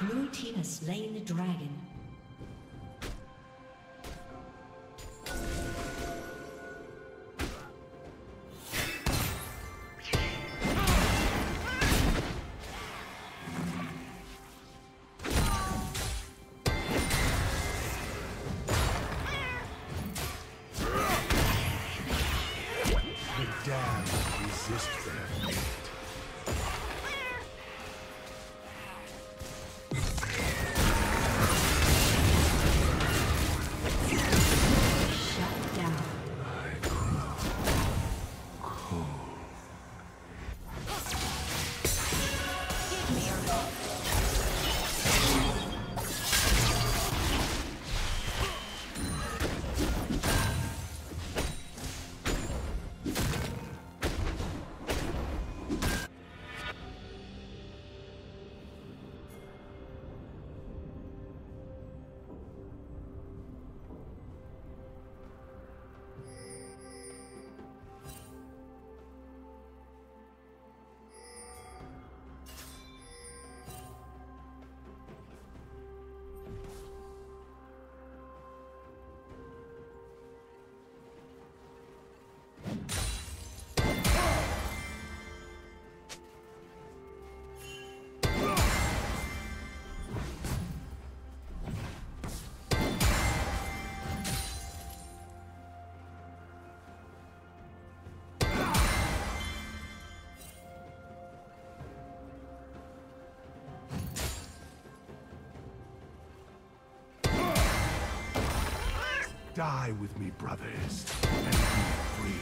Blue team has slain the dragon. Die with me, brothers, and be free.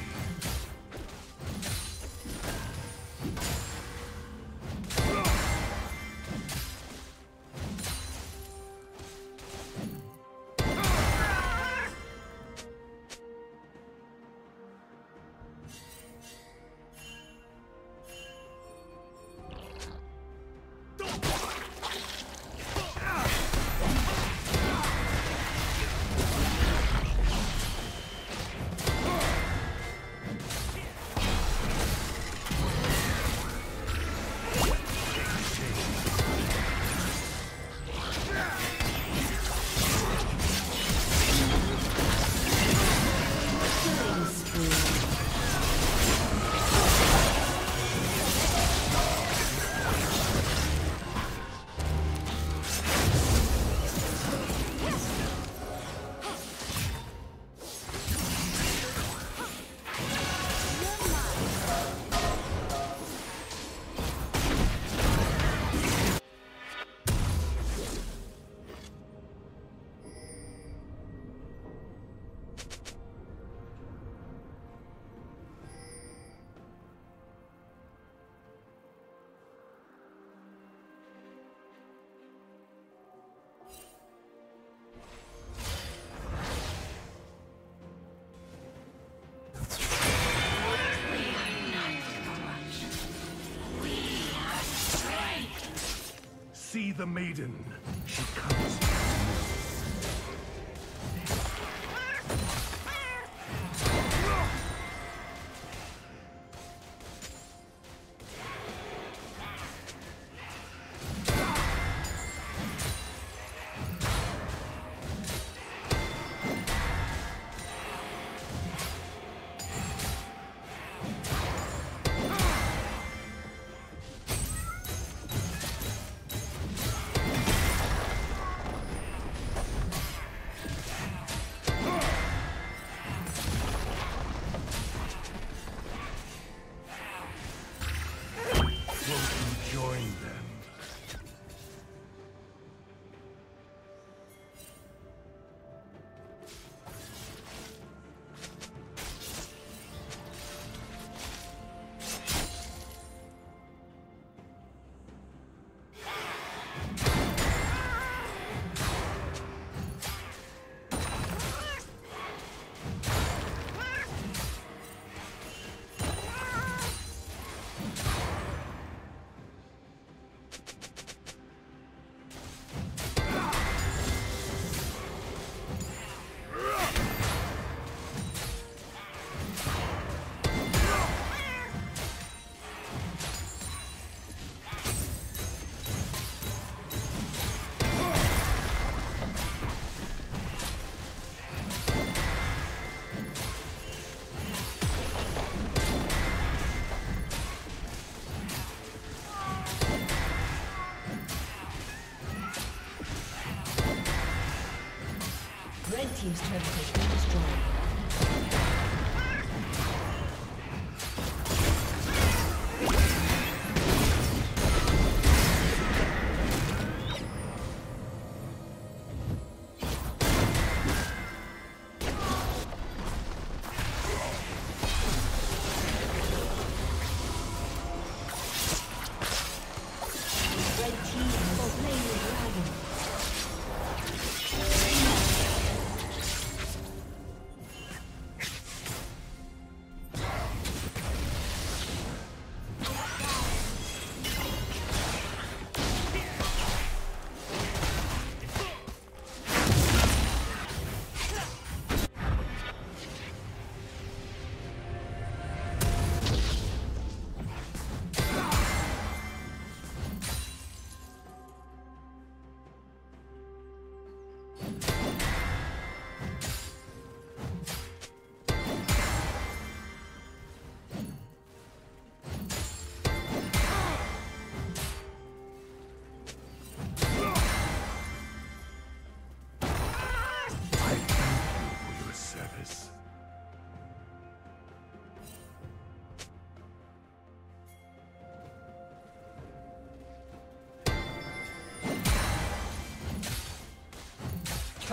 See the maiden. She comes. team's turret has been destroyed.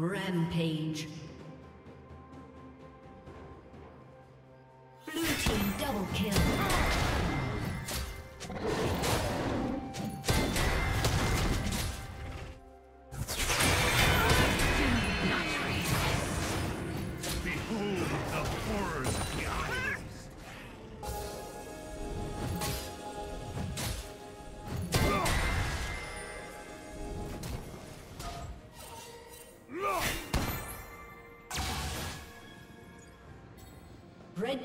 Rampage. Blue team double kill. Behold the horrors of the island. Red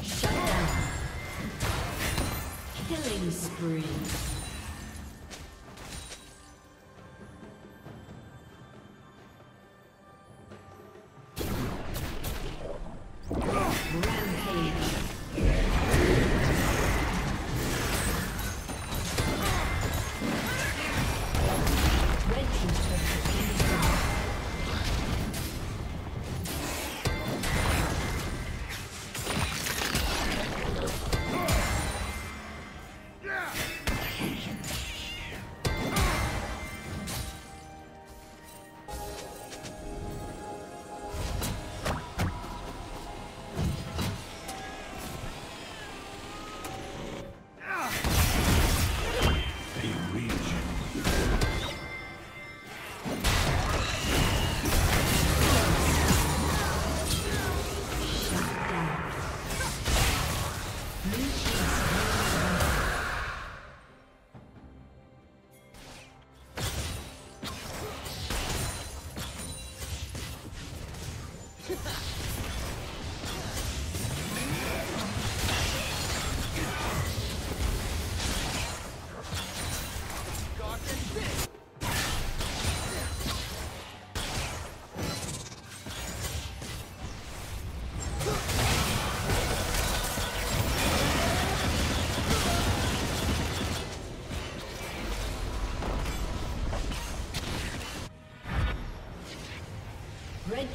Shut spree. Red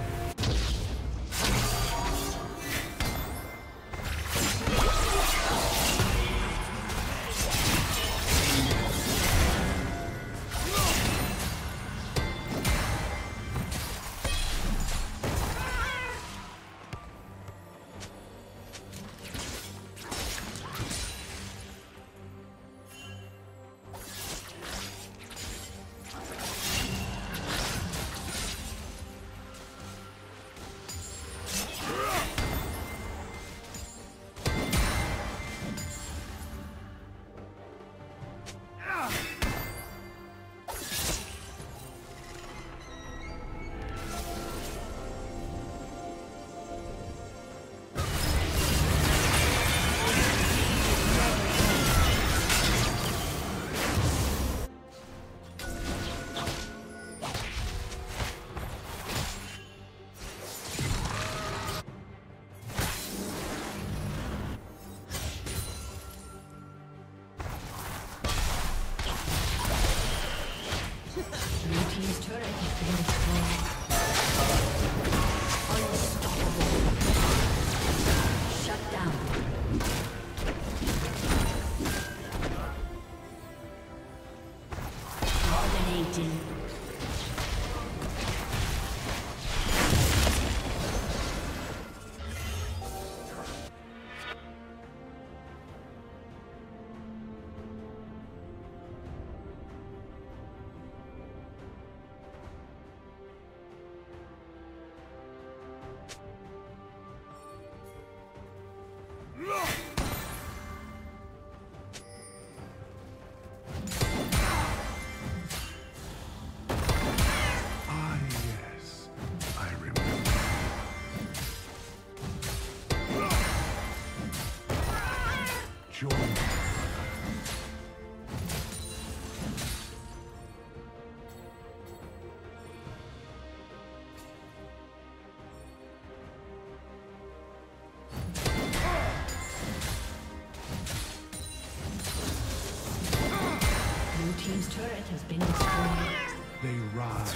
They rise.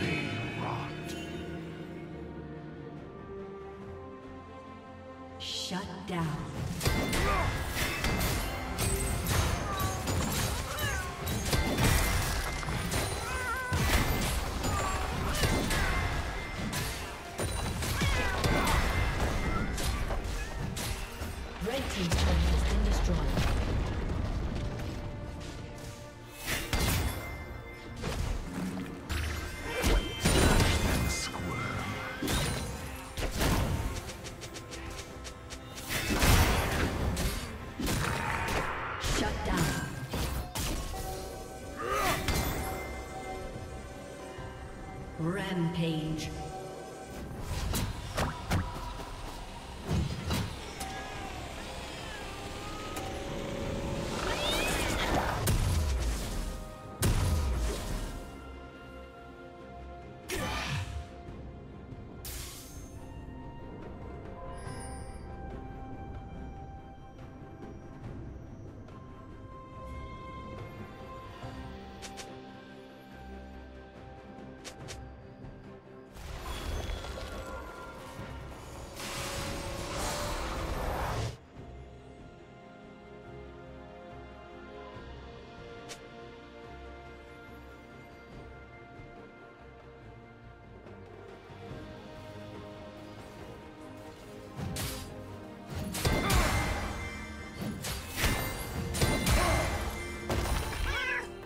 They rot. Shut down. Red team's turret has been destroyed. Rampage.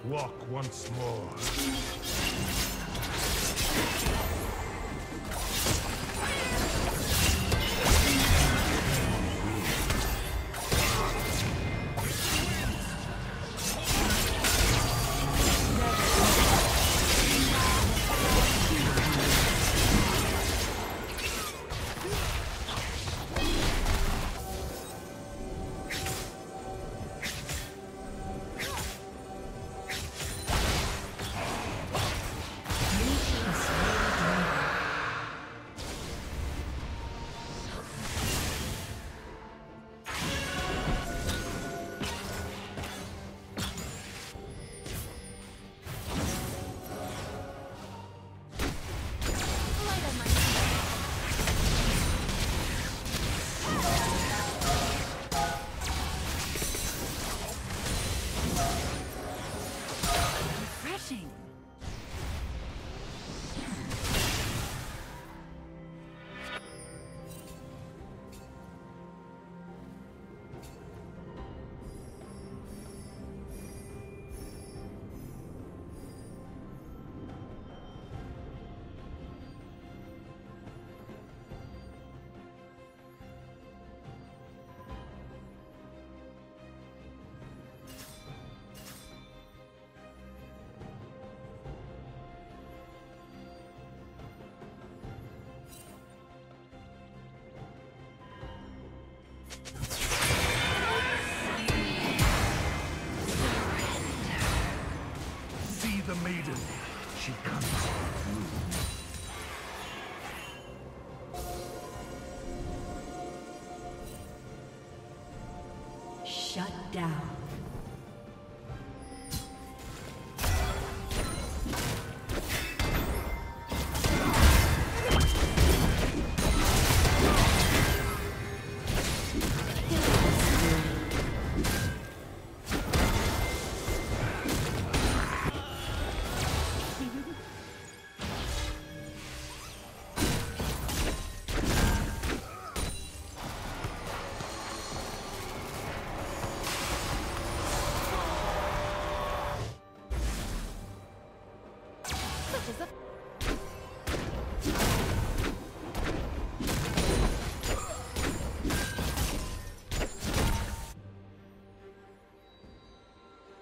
Walk once more. The maiden, she comes with you.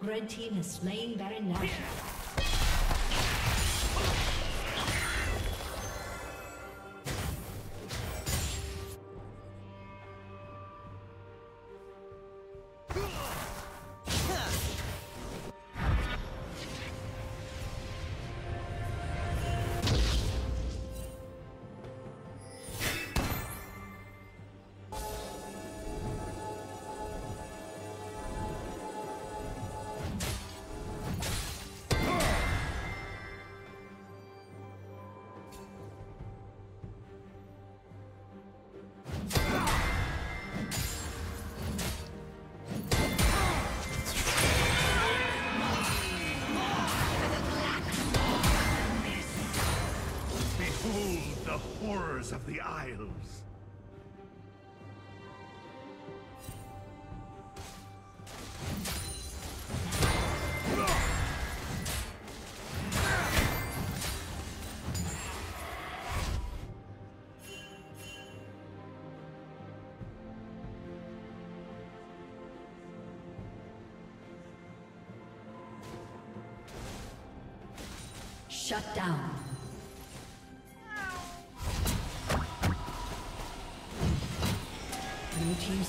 Red team has slain Baron Nashor. Of the Isles. Shut down. Blue team's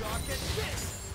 Rocket this!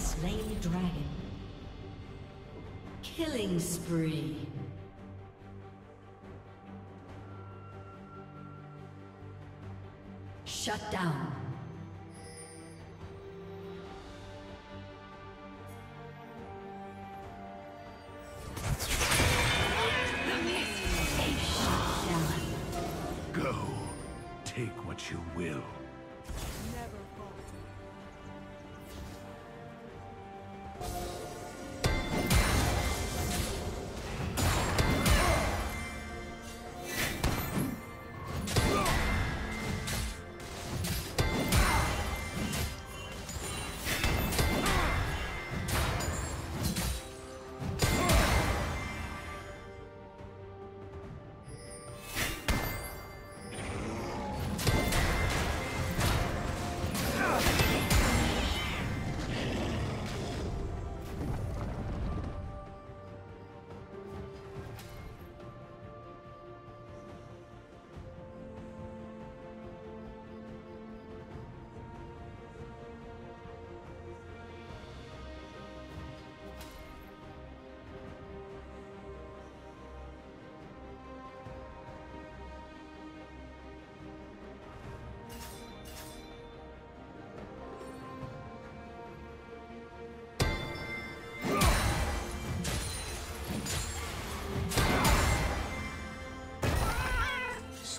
has slain the dragon. Killing spree. Shut down. Go. Take what you will.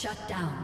Shut down.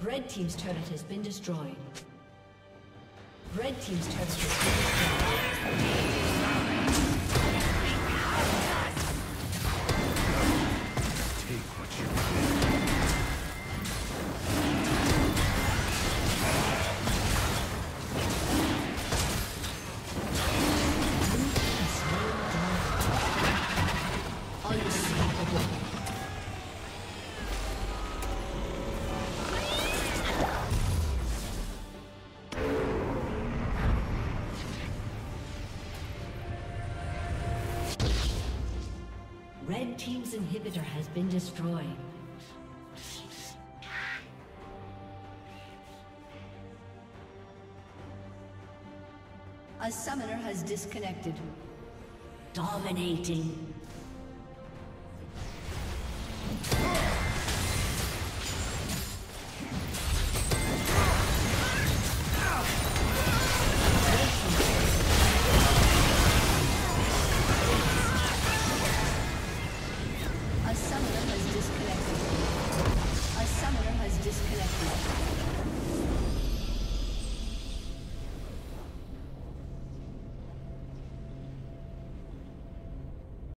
Red team's turret has been destroyed. Red team's turret has been destroyed. Red team's inhibitor has been destroyed. A summoner has disconnected. Dominating. A summoner has disconnected.